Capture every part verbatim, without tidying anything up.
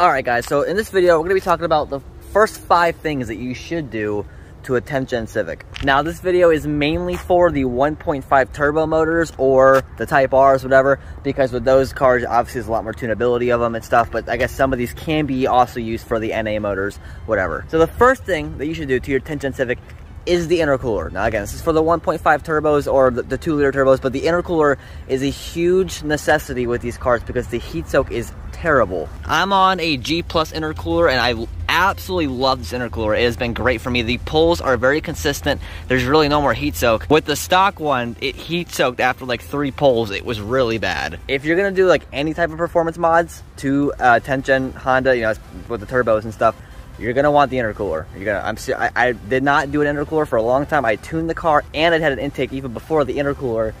Alright guys, so in this video we're going to be talking about the first five things that you should do to a tenth gen Civic. Now this video is mainly for the one point five turbo motors or the Type R's, whatever, because with those cars obviously there's a lot more tunability of them and stuff, but I guess some of these can be also used for the N A motors, whatever. So the first thing that you should do to your tenth gen Civic is the intercooler. Now again, this is for the one point five turbos or the, the two liter turbos, but the intercooler is a huge necessity with these cars because the heat soak is terrible. I'm on a G plus intercooler and I absolutely love this intercooler. It has been great for me. The pulls are very consistent. There's really no more heat soak. With the stock one, it heat soaked after like three pulls. It was really bad. If you're gonna do like any type of performance mods to uh, tenth gen Honda, you know, with the turbos and stuff, you're gonna want the intercooler. You're gonna. I'm. I, I did not do an intercooler for a long time. I tuned the car, and it had an intake even before the intercooler.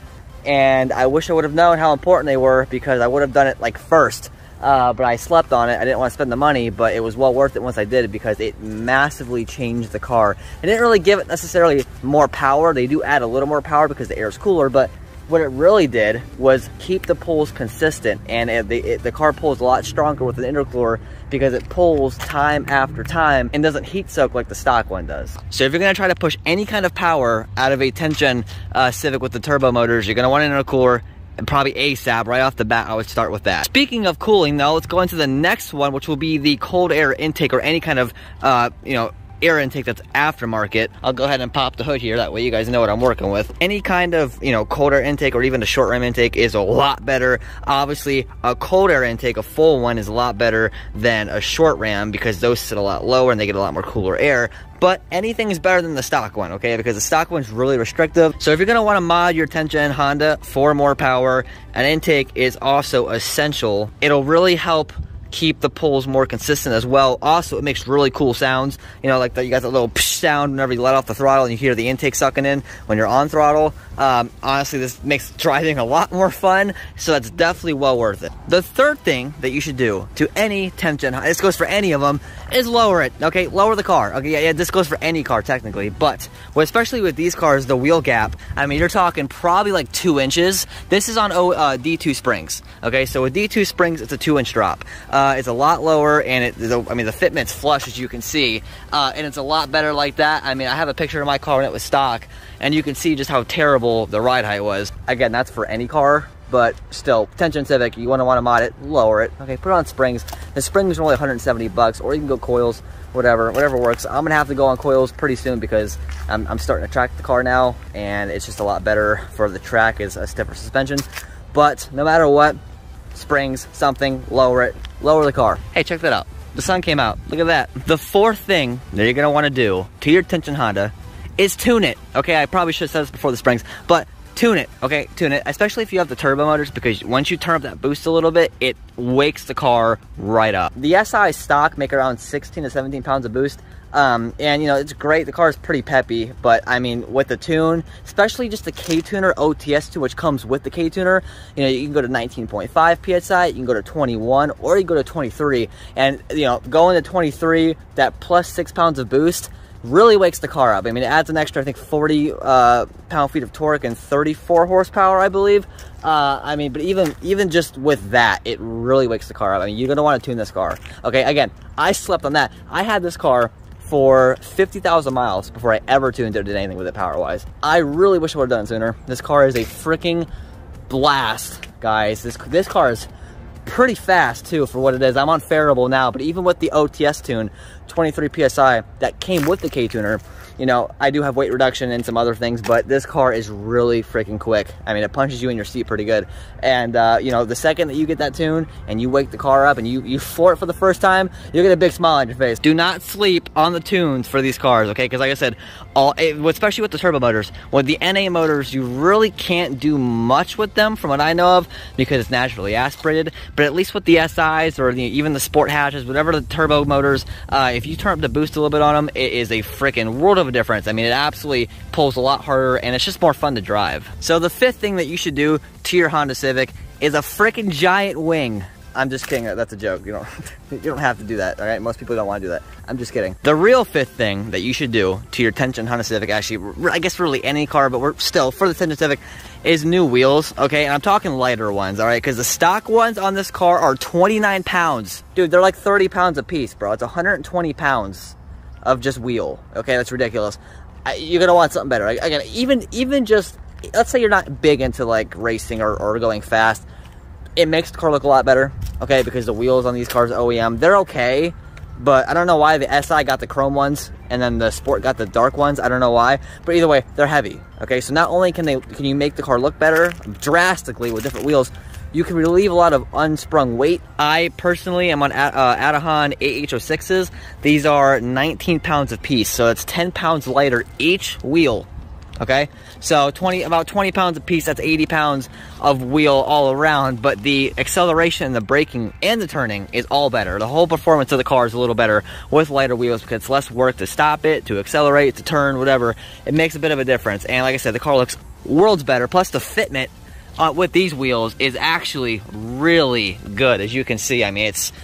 And I wish I would have known how important they were because I would have done it like first. Uh, but I slept on it. I didn't want to spend the money, but it was well worth it once I did because it massively changed the car. It didn't really give it necessarily more power. They do add a little more power because the air is cooler, but what it really did was keep the pulls consistent, and it, it, it, the car pulls a lot stronger with an intercooler because it pulls time after time and doesn't heat soak like the stock one does. So if you're gonna try to push any kind of power out of a tenth gen uh, Civic with the turbo motors, you're gonna want an intercooler, and probably ASAP. Right off the bat, I would start with that. Speaking of cooling though, let's go into the next one, which will be the cold air intake or any kind of, uh, you know, air intake that's aftermarket. I'll go ahead and pop the hood here, that way you guys know what I'm working with. Any kind of, you know, cold air intake or even a short rim intake is a lot better. Obviously, a cold air intake, a full one, is a lot better than a short ram because those sit a lot lower and they get a lot more cooler air. But anything is better than the stock one, okay? Because the stock one's really restrictive. So if you're gonna wanna mod your tenth gen Honda for more power, an intake is also essential. It'll really help keep the pulls more consistent as well. Also, it makes really cool sounds. You know, like the, you got that little psh sound whenever you let off the throttle and you hear the intake sucking in when you're on throttle. Um, honestly, this makes driving a lot more fun, so that's definitely well worth it. The third thing that you should do to any tenth gen, this goes for any of them, is lower it, okay? Lower the car, okay? Yeah, yeah, this goes for any car technically, but well, especially with these cars, the wheel gap, I mean, you're talking probably like two inches. This is on uh, D two springs, okay? So with D two springs, it's a two inch drop. Um, Uh, it's a lot lower, and it, the, I mean, the fitment's flush, as you can see, uh, and it's a lot better like that. I mean, I have a picture of my car when it was stock, and you can see just how terrible the ride height was. Again, that's for any car, but still, tenth gen Civic, you want to want to mod it, lower it. Okay, put it on springs. The springs are only one hundred seventy bucks, or you can go coils, whatever, whatever works. I'm gonna have to go on coils pretty soon because I'm, I'm starting to track the car now, and it's just a lot better for the track is a stiffer suspension. But no matter what, springs, something, lower it. Lower the car. Hey, check that out. The sun came out. Look at that. The fourth thing that you're going to want to do to your tenth gen Honda is tune it. Okay, I probably should have said this before the springs, but tune it, okay? Tune it, especially if you have the turbo motors, because once you turn up that boost a little bit, it wakes the car right up. The S I stock make around sixteen to seventeen pounds of boost. Um, and you know, it's great. The car is pretty peppy, but I mean, with the tune, especially just the K-Tuner O T S two, which comes with the K-Tuner, you know, you can go to nineteen point five P S I, you can go to twenty-one, or you can go to twenty-three. And you know, going to twenty-three, that plus six pounds of boost really wakes the car up. I mean, it adds an extra, I think, forty uh, pound-feet of torque and thirty-four horsepower, I believe. Uh, I mean, but even even just with that, it really wakes the car up. I mean, you're gonna want to tune this car. Okay, again, I slept on that. I had this car for fifty thousand miles before I ever tuned it or did anything with it power-wise. I really wish I would've done it sooner. This car is a freaking blast, guys. This, this car is pretty fast too for what it is. I'm on Phearable now, but even with the O T S tune, twenty-three P S I, that came with the K-Tuner, you know, I do have weight reduction and some other things, but this car is really freaking quick. I mean, it punches you in your seat pretty good. And, uh, you know, the second that you get that tune and you wake the car up and you, you floor it for the first time, you'll get a big smile on your face. Do not sleep on the tunes for these cars, okay? Because like I said, all, especially with the turbo motors, with the N A motors, you really can't do much with them from what I know of because it's naturally aspirated. But at least with the S Is or the, even the sport hatches, whatever the turbo motors, uh, if you turn up the boost a little bit on them, it is a freaking world of difference. I mean, it absolutely pulls a lot harder and it's just more fun to drive. So the fifth thing that you should do to your Honda Civic is a freaking giant wing. I'm just kidding. That's a joke. You don't you don't have to do that. All right, most people don't want to do that. I'm just kidding. The real fifth thing that you should do to your tension Honda Civic, actually, I guess really any car, but we're still for the tension Civic, is new wheels. Okay, and I'm talking lighter ones. All right, because the stock ones on this car are twenty-nine pounds, dude. They're like thirty pounds a piece, bro. It's one hundred twenty pounds of just wheel. Okay, that's ridiculous. I, you're gonna want something better. I, again, even even just let's say you're not big into like racing or, or going fast. It makes the car look a lot better, okay, because the wheels on these cars O E M, they're okay, but I don't know why the S I got the chrome ones and then the Sport got the dark ones. I don't know why, but either way, they're heavy, okay? So not only can they can you make the car look better drastically with different wheels, you can relieve a lot of unsprung weight. I personally am on uh, Adahan A H zero six s. These are nineteen pounds a piece, so that's ten pounds lighter each wheel. Okay, so twenty about twenty pounds a piece, that's eighty pounds of wheel all around, but the acceleration and the braking and the turning is all better. The whole performance of the car is a little better with lighter wheels because it's less work to stop it, to accelerate, to turn, whatever. It makes a bit of a difference. And like I said, the car looks worlds better, plus the fitment uh, with these wheels is actually really good. As you can see, I mean, it's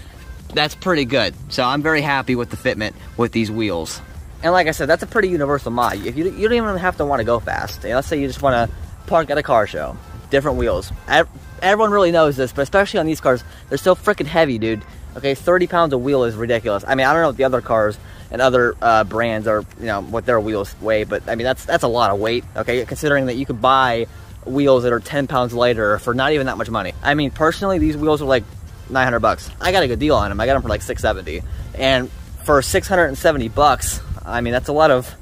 that's pretty good. So I'm very happy with the fitment with these wheels. And like I said, that's a pretty universal mod. If you, you don't even have to want to go fast. You know, let's say you just want to park at a car show. Different wheels. I, everyone really knows this, but especially on these cars, they're so freaking heavy, dude. Okay, thirty pounds a wheel is ridiculous. I mean, I don't know what the other cars and other uh, brands are, you know, what their wheels weigh, but I mean, that's that's a lot of weight, okay? Considering that you could buy wheels that are ten pounds lighter for not even that much money. I mean, personally, these wheels are like nine hundred bucks. I got a good deal on them. I got them for like six seventy. And for six hundred seventy bucks, I mean, that's a lot of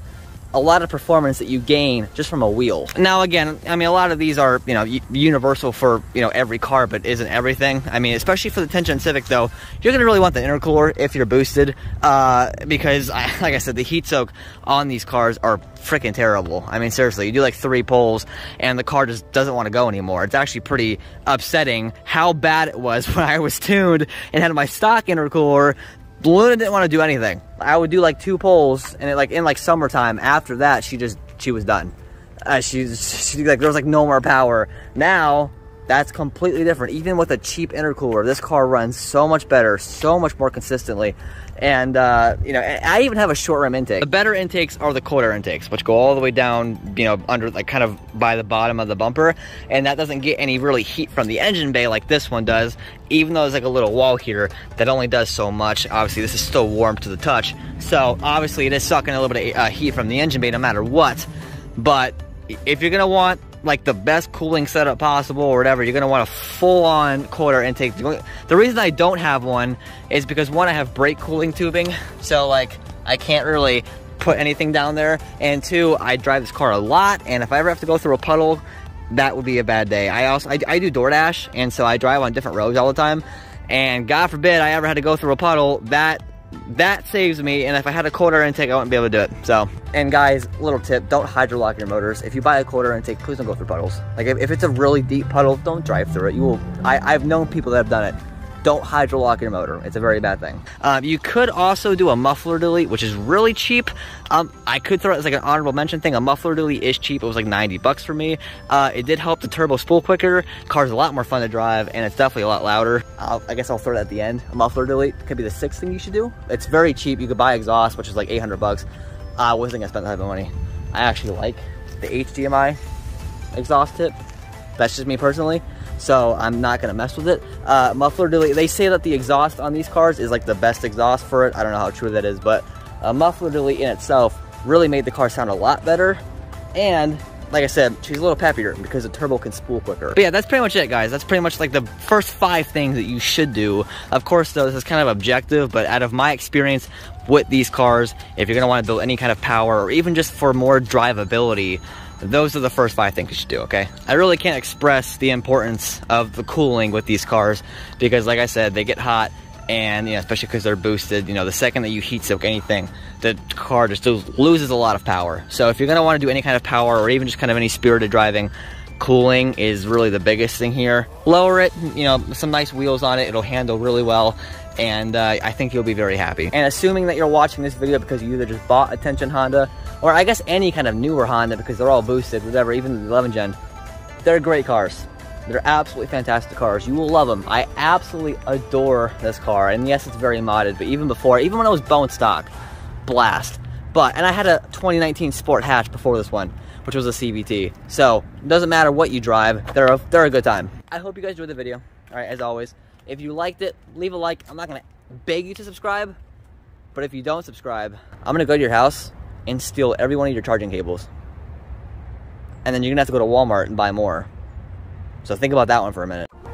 a lot of performance that you gain just from a wheel. Now, again, I mean, a lot of these are, you know, universal for, you know, every car, but isn't everything. I mean, especially for the tension Civic, though, you're going to really want the intercooler if you're boosted uh, because, I, like I said, the heat soak on these cars are freaking terrible. I mean, seriously, you do like three pulls and the car just doesn't want to go anymore. It's actually pretty upsetting how bad it was when I was tuned and had my stock intercooler. Luna didn't want to do anything. I would do like two pulls, and it like in like summertime. After that, she just she was done. Uh, she she like there was like no more power. Now that's completely different. Even with a cheap intercooler, this car runs so much better, so much more consistently. And uh, you know, I even have a short rim intake. The better intakes are the cold air intakes, which go all the way down, you know, under like kind of by the bottom of the bumper, and that doesn't get any really heat from the engine bay like this one does. Even though there's like a little wall here that only does so much. Obviously, this is still warm to the touch, so obviously it is sucking a little bit of uh, heat from the engine bay no matter what. But if you're gonna want like the best cooling setup possible or whatever, you're gonna want a full-on cold air intake. The reason I don't have one is because one, I have brake cooling tubing, so like I can't really put anything down there, and two, I drive this car a lot, and if I ever have to go through a puddle, that would be a bad day. I also I, I do DoorDash, and so I drive on different roads all the time, and God forbid I ever had to go through a puddle. That That saves me, and if I had a cold air intake, I wouldn't be able to do it. So, and guys, little tip, don't hydrolock your motors. If you buy a cold air intake, please don't go through puddles. Like, if, if it's a really deep puddle, don't drive through it. You will, I, I've known people that have done it. Don't hydrolock your motor. It's a very bad thing. Um, you could also do a muffler delete, which is really cheap. Um, I could throw it as like an honorable mention thing. A muffler delete is cheap. It was like ninety bucks for me. Uh, it did help the turbo spool quicker. Car's a lot more fun to drive, and it's definitely a lot louder. I'll, I guess I'll throw it at the end. A muffler delete could be the sixth thing you should do. It's very cheap. You could buy exhaust, which is like eight hundred bucks. I wasn't gonna spend that type of money. I actually like the H D M I exhaust tip. That's just me personally. So I'm not going to mess with it. Uh, muffler delete, they say that the exhaust on these cars is like the best exhaust for it. I don't know how true that is, but a muffler delete in itself really made the car sound a lot better. And like I said, she's a little peppier because the turbo can spool quicker. But yeah, that's pretty much it, guys. That's pretty much like the first five things that you should do. Of course, though, this is kind of objective, but out of my experience with these cars, if you're going to want to build any kind of power or even just for more drivability, those are the first five things you should do, okay? I really can't express the importance of the cooling with these cars because, like I said, they get hot, and you know, especially because they're boosted, you know, the second that you heat soak anything, the car just loses a lot of power. So if you're going to want to do any kind of power or even just kind of any spirited driving, cooling is really the biggest thing here. Lower it, you know, some nice wheels on it. It'll handle really well, and uh, I think you'll be very happy. And assuming that you're watching this video because you either just bought a Tension Honda, or I guess any kind of newer Honda, because they're all boosted, whatever, even the eleven gen, they're great cars. They're absolutely fantastic cars. You will love them. I absolutely adore this car. And yes, it's very modded, but even before, even when I was bone stock, blast. But, and I had a twenty nineteen Sport Hatch before this one, which was a C V T. So, it doesn't matter what you drive, they're a, they're a good time. I hope you guys enjoyed the video. All right, as always, if you liked it, leave a like. I'm not gonna beg you to subscribe, but if you don't subscribe, I'm gonna go to your house and steal every one of your charging cables. And then you're gonna have to go to Walmart and buy more. So think about that one for a minute.